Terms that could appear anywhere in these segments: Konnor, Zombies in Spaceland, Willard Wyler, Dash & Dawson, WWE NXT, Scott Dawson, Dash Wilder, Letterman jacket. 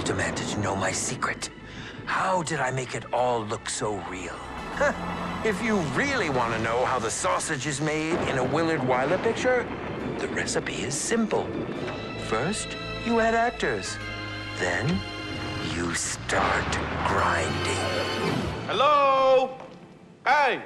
girl demanded to know my secret. How did I make it all look so real? Huh. If you really want to know how the sausage is made in a Willard Wyler picture, the recipe is simple. First, you add actors. Then, you start grinding. Hello? Hey,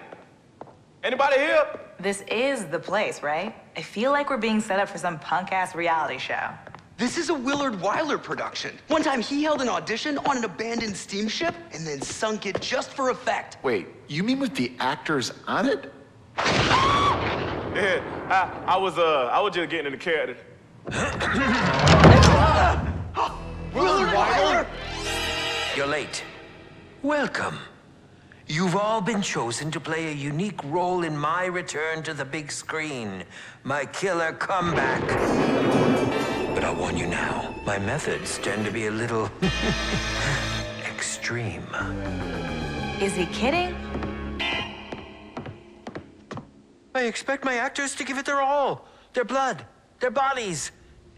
anybody here? This is the place, right? I feel like we're being set up for some punk-ass reality show. This is a Willard Wyler production. One time he held an audition on an abandoned steamship and then sunk it just for effect. Wait, you mean with the actors on it? Yeah, I was just getting in the character. Willard Wyler? You're late. Welcome. You've all been chosen to play a unique role in my return to the big screen, my killer comeback. But I'll warn you now, my methods tend to be a little extreme. Is he kidding? I expect my actors to give it their all, their blood, their bodies,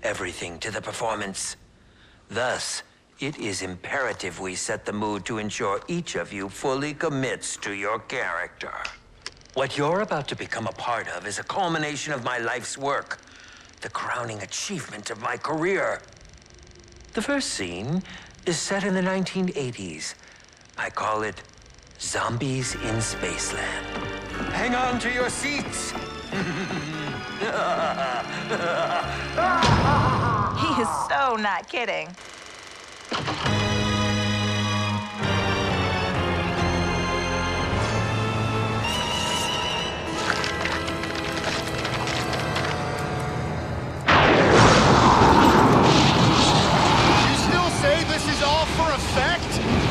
everything to the performance. Thus, it is imperative we set the mood to ensure each of you fully commits to your character. What you're about to become a part of is a culmination of my life's work, the crowning achievement of my career. The first scene is set in the 1980s. I call it Zombies in Spaceland. Hang on to your seats. He is so not kidding.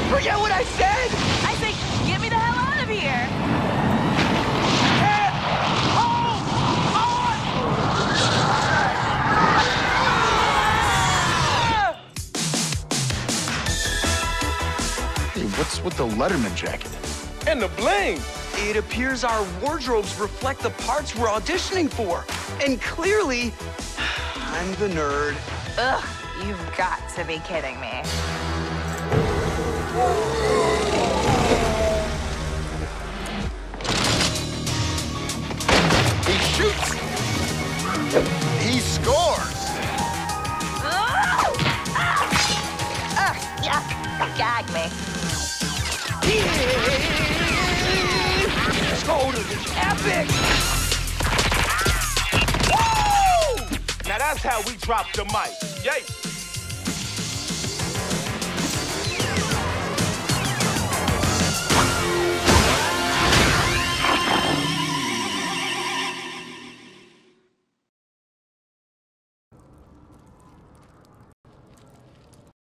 Forget what I said! I say, get me the hell out of here! Get on! Hey, what's with the Letterman jacket? And the bling! It appears our wardrobes reflect the parts we're auditioning for. And clearly, I'm the nerd. Ugh, you've got to be kidding me. He shoots. He scores. Yuck. Gag me. This photo is epic. Woo! Now that's how we drop the mic. Yay!